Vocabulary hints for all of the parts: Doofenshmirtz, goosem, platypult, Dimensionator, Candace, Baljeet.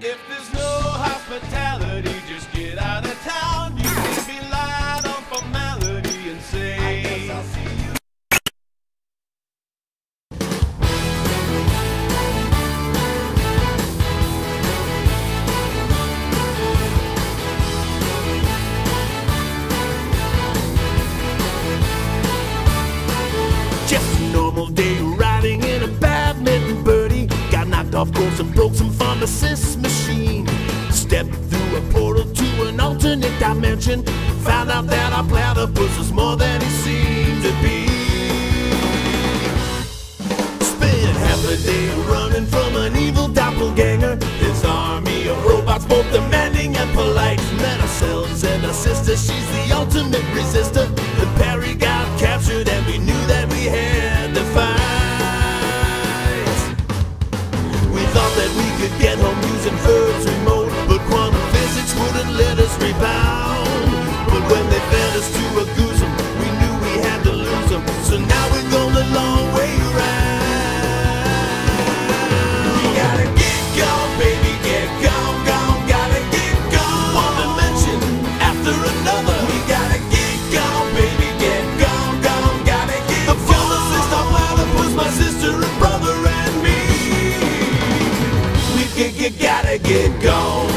If there's no hospitality, just get out of town. You can be light on formality and say, I guess I'll see you. Just a normal day riding in a badminton birdie. Got knocked off course and broke some pharmacist's machine. Stepped through a portal to an alternate dimension. Found out that our platypus is more than he seemed to be. Spent half a day running from an evil doppelganger. This army of robots, both demanding and polite. Met ourselves and our sister, she's the ultimate resistor. The Perry got captured and we knew that we had to fight. We thought that we could get home using Ferd's remote, but quantum physics wouldn't let us rebound. But when they fed us to a goosem, we knew we had to lose them. So now we're going a long way around. We gotta get gone, baby, get gone, gone, gotta get gone. One dimension after another. We gotta get gone, baby, get gone, gone, gotta get gone. The pharmacist, our platypus, my sister and brother and me. We gotta get gone.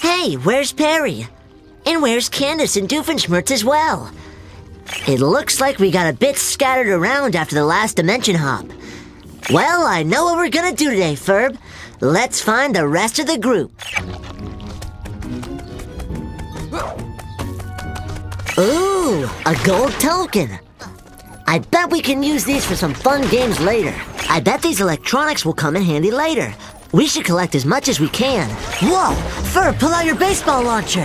Hey, where's Perry? And where's Candace and Doofenshmirtz as well? It looks like we got a bit scattered around after the last dimension hop. Well, I know what we're gonna do today, Ferb. Let's find the rest of the group. Ooh, a gold token. I bet we can use these for some fun games later. I bet these electronics will come in handy later. We should collect as much as we can. Whoa! Fur, pull out your baseball launcher!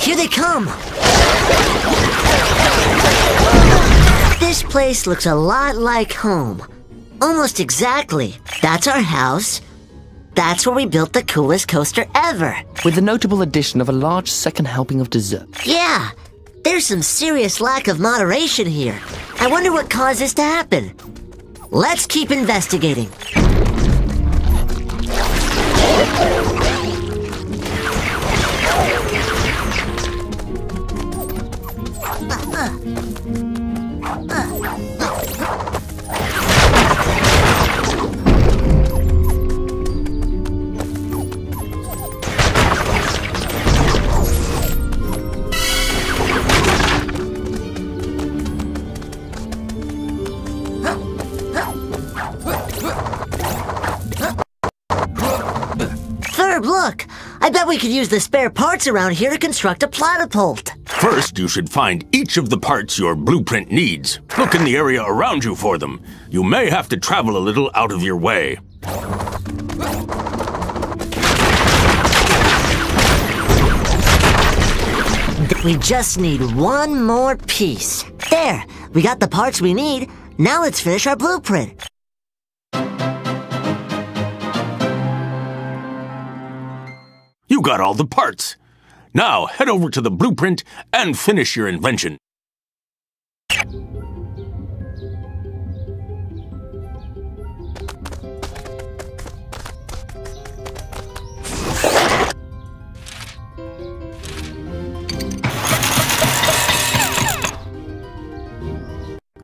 Here they come! This place looks a lot like home. Almost exactly. That's our house. That's where we built the coolest coaster ever. With the notable addition of a large second helping of dessert. Yeah! There's some serious lack of moderation here. I wonder what caused this to happen. Let's keep investigating. Look, I bet we could use the spare parts around here to construct a platypult. First, you should find each of the parts your blueprint needs. Look in the area around you for them. You may have to travel a little out of your way. We just need one more piece. There, we got the parts we need. Now let's finish our blueprint. You got all the parts. Now head over to the blueprint and finish your invention. I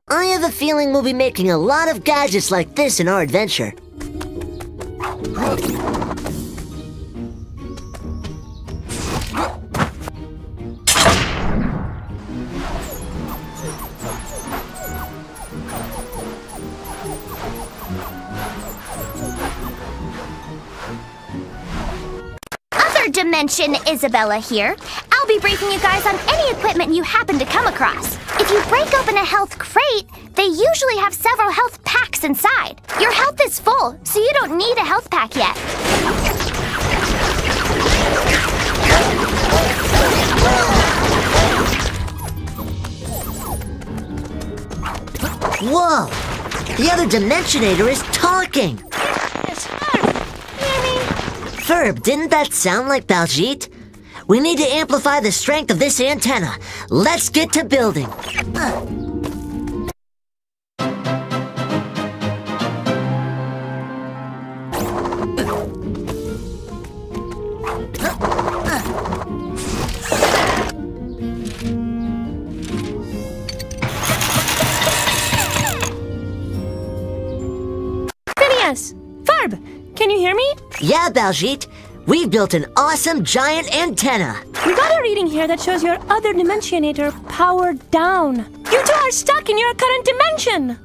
have a feeling we'll be making a lot of gadgets like this in our adventure. Dimension Isabella here. I'll be briefing you guys on any equipment you happen to come across. If you break open a health crate, they usually have several health packs inside. Your health is full, so you don't need a health pack yet. Whoa! The other Dimensionator is talking! Ferb, didn't that sound like Baljeet? We need to amplify the strength of this antenna. Let's get to building. Yeah, Baljeet. We've built an awesome giant antenna. We got a reading here that shows your other Dimensionator powered down. You two are stuck in your current dimension.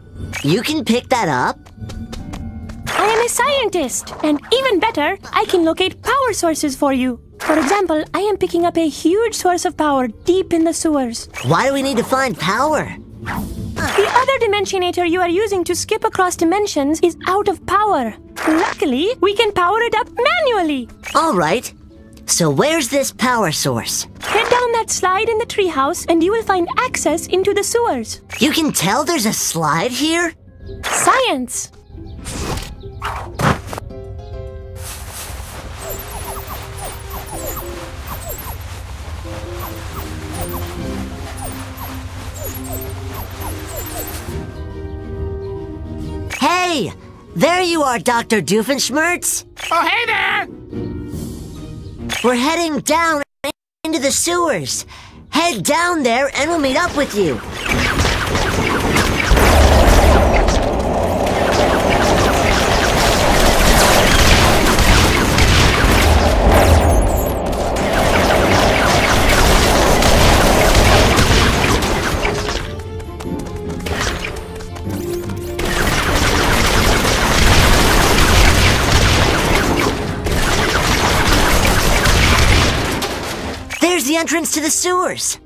You can pick that up. I am a scientist, and even better, I can locate power sources for you. For example, I am picking up a huge source of power deep in the sewers. Why do we need to find power? The other Dimensionator you are using to skip across dimensions is out of power. Luckily, we can power it up manually. All right. So where's this power source? Head down that slide in the treehouse and you will find access into the sewers. You can tell there's a slide here? Science. Hey! There you are, Dr. Doofenshmirtz. Oh, hey there! We're heading down into the sewers. Head down there and we'll meet up with you. The entrance to the sewers.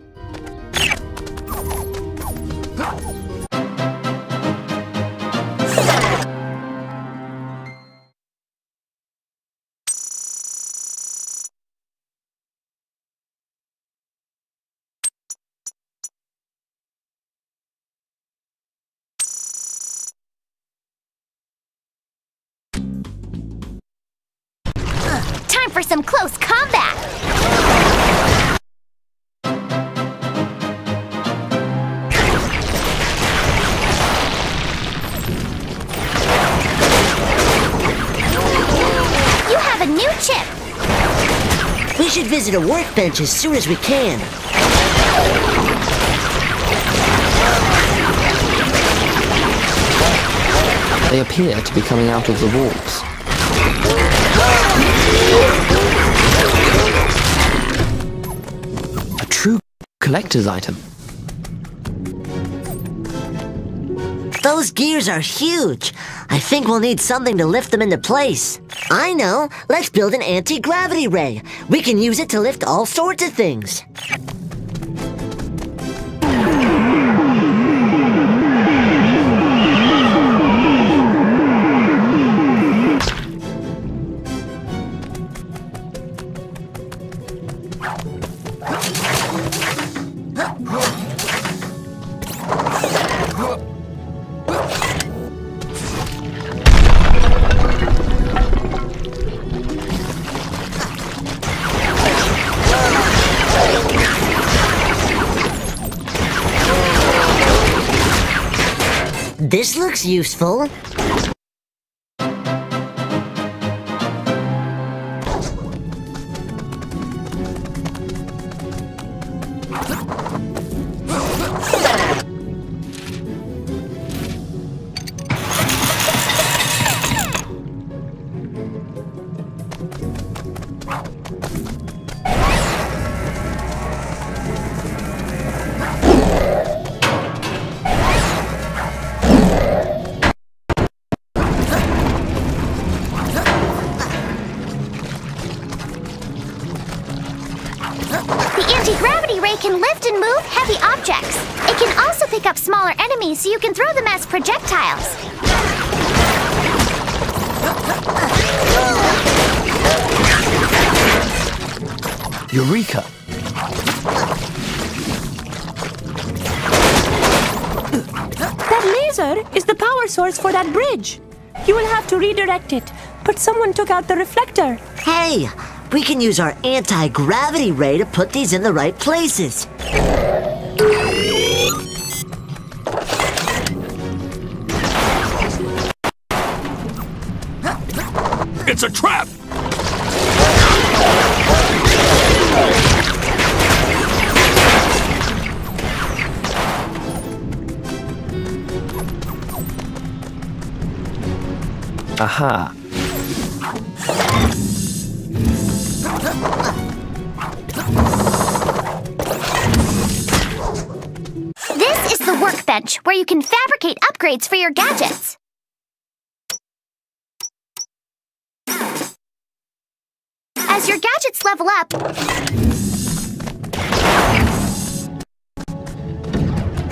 Time for some close combat. We should visit a workbench as soon as we can. They appear to be coming out of the walls. A true collector's item. Those gears are huge. I think we'll need something to lift them into place. I know. Let's build an anti-gravity ray. We can use it to lift all sorts of things. This looks useful. Smaller enemies, so you can throw them as projectiles. Eureka! That laser is the power source for that bridge. You will have to redirect it, but someone took out the reflector. Hey, We can use our anti-gravity ray to put these in the right places. It's a trap! Aha. This is the workbench where you can fabricate upgrades for your gadgets. As your gadgets level up,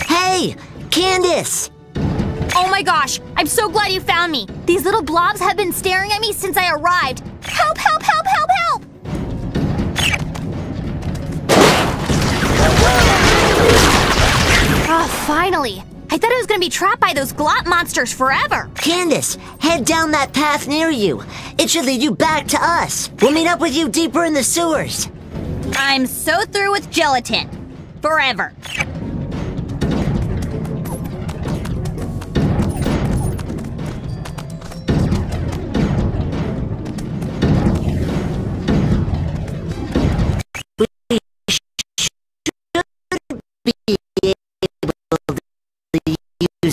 hey, Candace! Oh my gosh, I'm so glad you found me. These little blobs have been staring at me since I arrived. Help, help, help, help, help! Oh, finally. I thought I was going to be trapped by those glop monsters forever. Candace, head down that path near you. It should lead you back to us. We'll meet up with you deeper in the sewers. I'm so through with gelatin. Forever.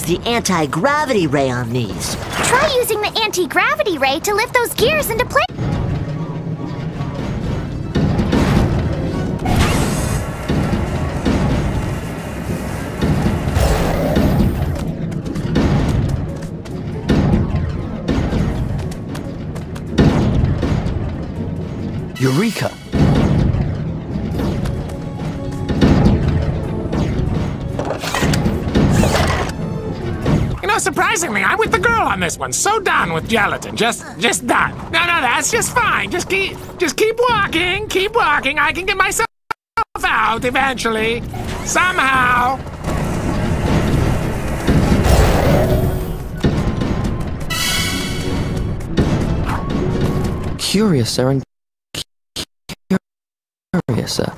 The anti-gravity ray on these. Try using the anti-gravity ray to lift those gears into place. Eureka! Surprisingly, I'm with the girl on this one. So done with gelatin. Just done. No, that's just fine. Just keep walking. Keep walking. I can get myself out eventually. Somehow. Curiouser and curiouser.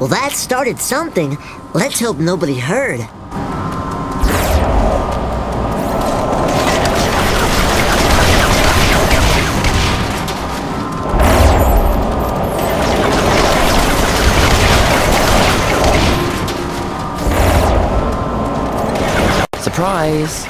Well, that started something. Let's hope nobody heard. Surprise!